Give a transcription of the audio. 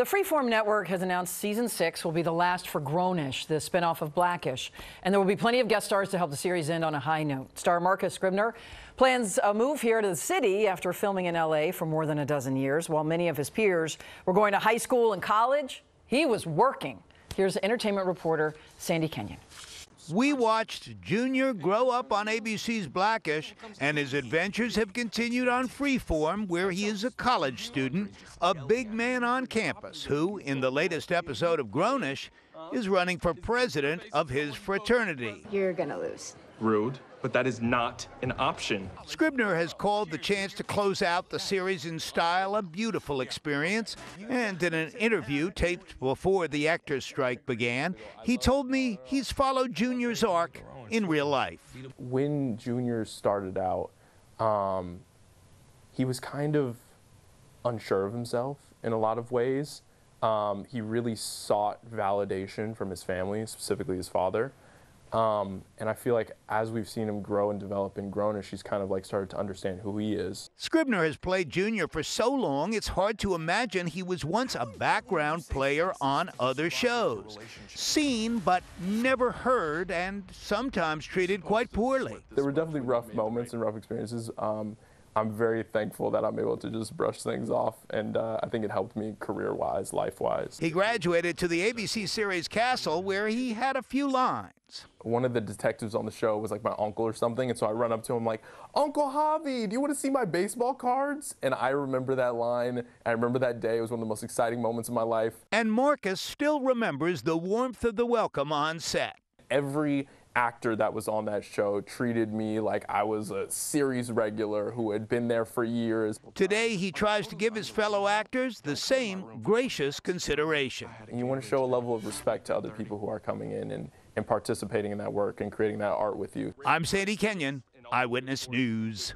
The Freeform network has announced season 6 will be the last for Grown-ish, the spinoff of Black-ish, and there will be plenty of guest stars to help the series end on a high note. Star Marcus Scribner plans a move here to the city after filming in L.A. for more than a dozen years. While many of his peers were going to high school and college, he was working. Here's entertainment reporter Sandy Kenyon. We watched Junior grow up on ABC's Black-ish, and his adventures have continued on Freeform, where he is a college student, a big man on campus, who, in the latest episode of Grown-ish, is running for president of his fraternity. You're gonna lose. Rude, but that is not an option. Scribner has called the chance to close out the series in style a beautiful experience, and in an interview taped before the actors' strike began, he told me he's followed Junior's arc in real life. When Junior started out, he was kind of unsure of himself in a lot of ways. He really sought validation from his family, specifically his father. And I feel like as we've seen him grow and develop and grown, she's kind of like started to understand who he is. Scribner has played Junior for so long, it's hard to imagine he was once a background player on other shows. Seen, but never heard, and sometimes treated quite poorly. There were definitely rough moments and rough experiences. I'm very thankful that I'm able to just brush things off, and I think it helped me career-wise, life-wise. He graduated to the ABC series Castle, where he had a few lines. One of the detectives on the show was like my uncle or something, and so I run up to him like, "Uncle Javi, do you want to see my baseball cards?" And I remember that line. I remember that day. It was one of the most exciting moments of my life. And Marcus still remembers the warmth of the welcome on set. Every actor that was on that show treated me like I was a series regular who had been there for years. Today, he tries to give his fellow actors the same gracious consideration. And you want to show a level of respect to other people who are coming in and participating in that work and creating that art with you. I'm Sandy Kenyon, Eyewitness News.